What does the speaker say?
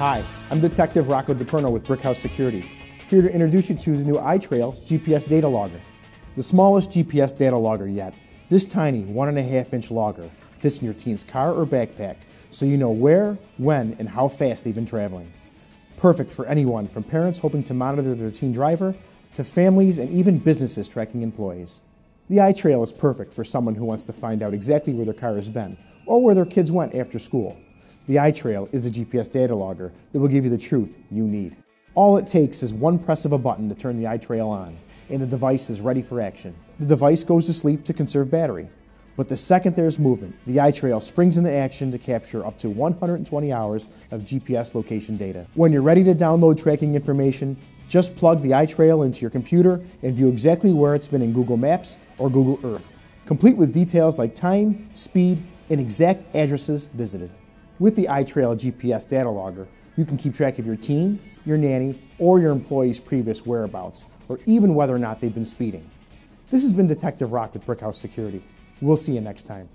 Hi, I'm Detective Rocco DiPerno with Brickhouse Security, here to introduce you to the new iTrail GPS data logger. The smallest GPS data logger yet, this tiny 1.5-inch logger fits in your teen's car or backpack so you know where, when, and how fast they've been traveling. Perfect for anyone from parents hoping to monitor their teen driver to families and even businesses tracking employees. The iTrail is perfect for someone who wants to find out exactly where their car has been or where their kids went after school. The iTrail is a GPS data logger that will give you the truth you need. All it takes is one press of a button to turn the iTrail on, and the device is ready for action. The device goes to sleep to conserve battery, but the second there's movement, the iTrail springs into action to capture up to 120 hours of GPS location data. When you're ready to download tracking information, just plug the iTrail into your computer and view exactly where it's been in Google Maps or Google Earth, complete with details like time, speed, and exact addresses visited. With the iTrail GPS data logger, you can keep track of your teen, your nanny, or your employee's previous whereabouts, or even whether or not they've been speeding. This has been Detective Rock with Brickhouse Security. We'll see you next time.